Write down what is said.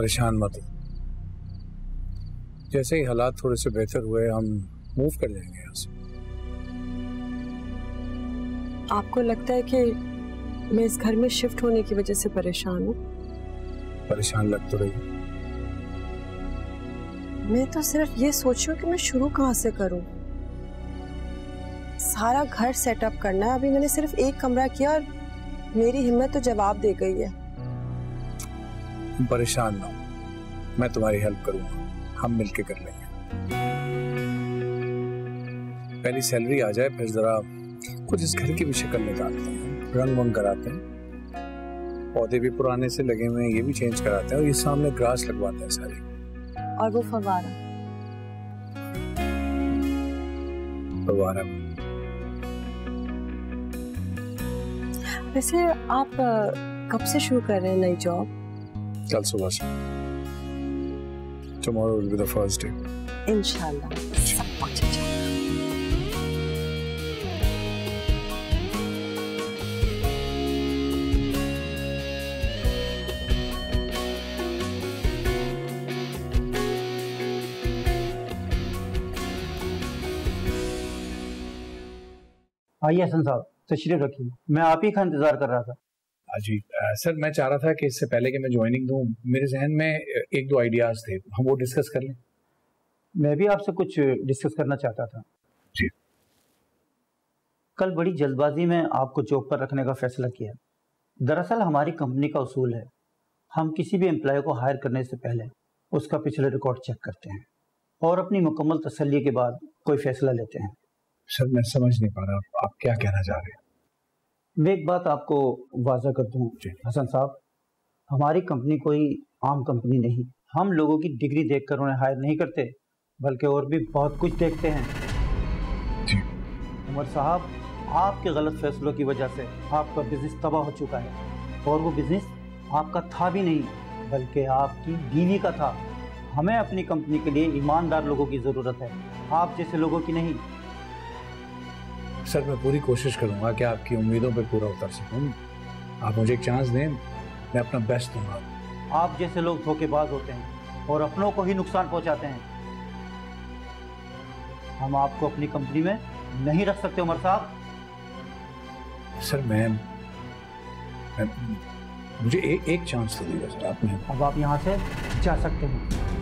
परेशान मत हो। जैसे ही हालात थोड़े से बेहतर हुए हम मूव कर जाएंगे यहाँ से। आपको लगता है कि मैं इस घर में शिफ्ट होने की वजह से परेशान हूँ? परेशान लग तो रही। मैं तो सिर्फ ये सोच रही हूँ कि मैं शुरू कहाँ से करूँ। सारा घर सेटअप करना है, अभी मैंने सिर्फ एक कमरा किया और मेरी हिम्मत तो जवाब दे गई है। तुम परेशान ना हो, मैं तुम्हारी हेल्प करूँगा, हम मिलके कर लेंगे। पहली सैलरी आ जाए फिर जरा कुछ इस घर की भी शक्ल निकालते हैं, रंग वंग कराते हैं, पौधे भी पुराने से लगे हुए हैं ये भी चेंज कराते हैं और ये सामने ग्रास लगवाते हैं सारे, और वो फवारा। फवारा। वैसे आप कब से शुरू कर रहे हैं नई जॉब? कल सुबह से। Tomorrow will be the first day. इंशाल्लाह सब कुछ अच्छा। आइए हसन साहब, तशरीफ रखिए, मैं आप ही का इंतजार कर रहा था। जी सर, मैं चाह रहा था कि इससे पहले कि मैं ज्वाइनिंग दूं, मेरे जहन में एक दो आइडियाज थे, हम वो डिस्कस कर लें। मैं भी आपसे कुछ डिस्कस करना चाहता था। जी। कल बड़ी जल्दबाजी में आपको जॉब पर रखने का फैसला किया। दरअसल हमारी कंपनी का उसूल है, हम किसी भी एम्प्लॉय को हायर करने से पहले उसका पिछले रिकॉर्ड चेक करते हैं और अपनी मुकम्मल तसल्ली के बाद कोई फैसला लेते हैं। सर मैं समझ नहीं पा रहा आप क्या कहना चाह रहे हैं। मैं एक बात आपको वाज़ा कर दूँ हसन साहब, हमारी कंपनी कोई आम कंपनी नहीं, हम लोगों की डिग्री देखकर उन्हें हायर नहीं करते बल्कि और भी बहुत कुछ देखते हैं। जी। उमर साहब, आपके गलत फैसलों की वजह से आपका बिजनेस तबाह हो चुका है और वो बिजनेस आपका था भी नहीं बल्कि आपकी बीवी का था। हमें अपनी कंपनी के लिए ईमानदार लोगों की ज़रूरत है, आप जैसे लोगों की नहीं। सर मैं पूरी कोशिश करूंगा कि आपकी उम्मीदों पर पूरा उतर सकूं, आप मुझे एक चांस दें, मैं अपना बेस्ट दूंगा। आप जैसे लोग धोखेबाज होते हैं और अपनों को ही नुकसान पहुंचाते हैं, हम आपको अपनी कंपनी में नहीं रख सकते उमर साहब। सर मैं मुझे एक चांस दीजिए सर। आपने अब आप यहाँ से जा सकते हैं।